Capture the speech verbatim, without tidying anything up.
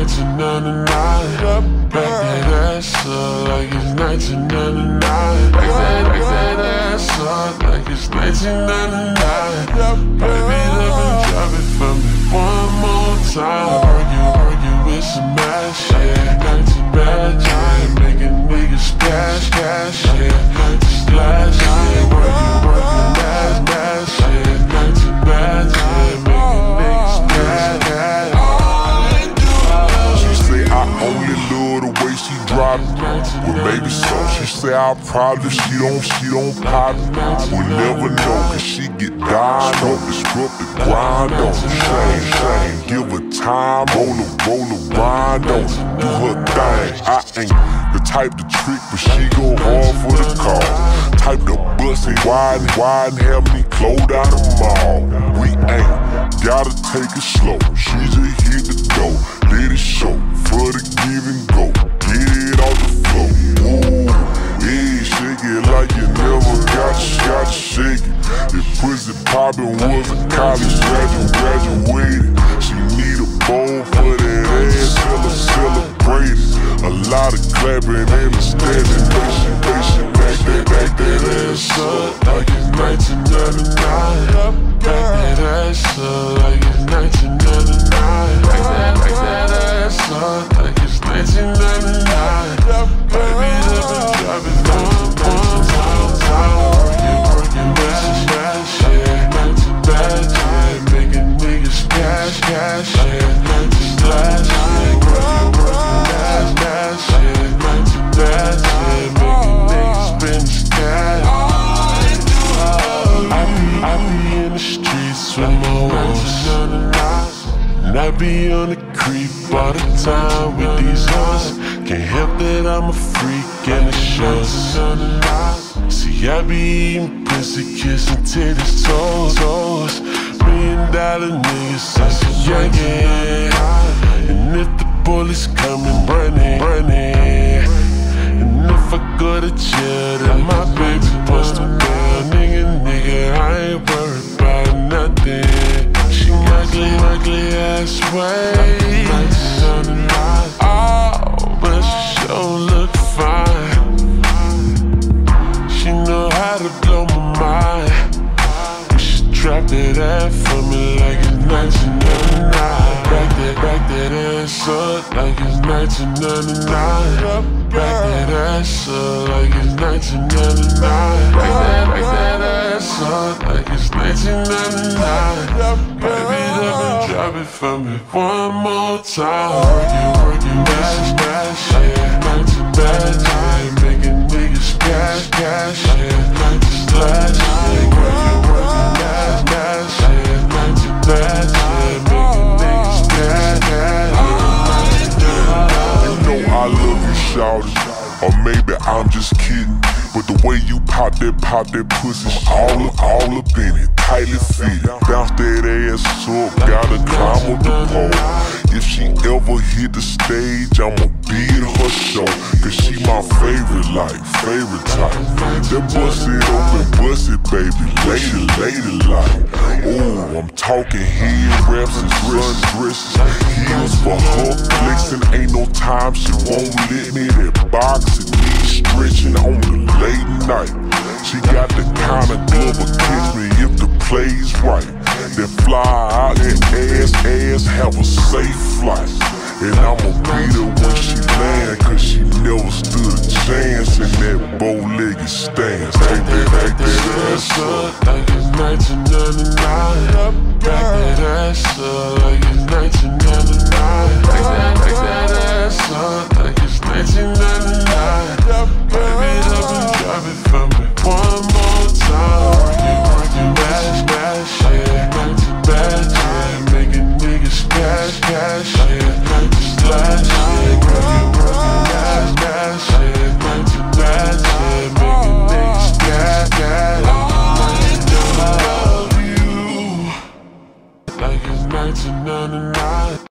nineteen ninety-nine. Back that ass up like it's nineteen ninety-nine. Back that, back that ass up like it's nineteen ninety-nine. Baby, let me drop it for me one more time. Argue, argue with some ass, yeah. nineteen bad giant, making niggas splash, cash, yeah. nineteen splash, yeah. Working, working, ass, ass, yeah. nineteen bad giant, making niggas splash, cash. Only love the way she drop it. Well, baby, so she say I probably she don't, she don't pop it. We'll never know, cause she get down on the scrub the grind on. Shame, shame, give her time, roll her, roll her, grind on. Do her thing. I ain't the type to trick, but she go hard for the cause. Type to bust and widen, widen, have me clothed out of mall. We ain't gotta take it slow. She just hit the door, let it show. For the give and go, get it off the floor. Ooh, yeah, shake it like you never got you, got you, shake it. If pussy poppin' was a college graduate, graduated. She need a bowl for that ass, cele- celebrated. A lot of clapping and a standing patient, patient. Back that, back that ass up like it's nineteen ninety-nine. Back that ass up like it's nineteen ninety-nine. Back that, back that ass up. Like it's nineteen ninety-nine. Baby, let me drop it one, one time, time. Working, working, working, splash, yeah. nineteen bad, yeah. Making niggas cash, cash, yeah. nineteen splash, yeah. Working, working, dash, dash, yeah. nineteen bad, yeah. Making niggas spin the cash. I be, I be in the streets with my ones. And I be on the creep all the time with these hoes. Can't help that I'm a freak and it shows. See, I be eating pussy, kissing titties, toes, toes. Million dollar niggas, I see young, yeah. And if the bullets coming, running, running. And if I go to jail, then my baby busts the bell. Nigga, nigga, I ain't worried about nothing. Ugly, ugly ass ways. Oh, but she sure look fine. She know how to blow my mind. But she dropped it out for me like it's nineteen ninety-nine. Back that, back that ass up like it's nineteen ninety-nine. Back that ass up like it's nineteen ninety-nine. Back that, back that ass up like it's nineteen ninety-nine. Baby, let me drop it for me one more time. Working, working, dash, dash, yeah. nineteen bad, yeah. Making niggas cash, cash, yeah. nineteen slash, yeah. Working, working, dash, dash, yeah. nineteen bad, yeah. Making niggas cash, cash. You know I love you, shawty. Or maybe I'm just kidding, but the way you pop that, pop that pussy, I'm all, all up in it, tightly fitted. Bounce that ass up, gotta climb up the pole. If she ever hit the stage, I'ma be at her show. Cause she my favorite, like, favorite type. That bust it open, bust it, baby, lady, lady like. Ooh, I'm talking head wraps and sundresses. Heels for her flexing, ain't no time, she won't let me. That box knees stretching on the late night. She got the kind of glove that catch me if the play's right. Then fly out and ass, ass, have a safe flight. And I'ma beat her when she land, cause she never stood a chance in that bow-legged stance. Take that, take that ass up like it's nineteen ninety-nine. Back that ass up like it's nineteen ninety-nine. Take that, take that ass up like it's nineteen ninety-nine. Baby, let me drop it for me one more time. Working, working, bash, bash, yeah. nineteen bad, yeah. Making niggas cash, cash, yeah. nineteen slash, yeah. Working, working, bash, bash, yeah. nineteen bad, yeah. Making niggas cash, cash. I love you like it's nineteen ninety-nine.